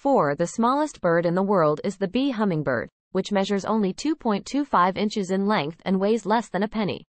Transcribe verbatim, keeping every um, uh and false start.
four The smallest bird in the world is the bee hummingbird, which measures only two point two five inches in length and weighs less than a penny.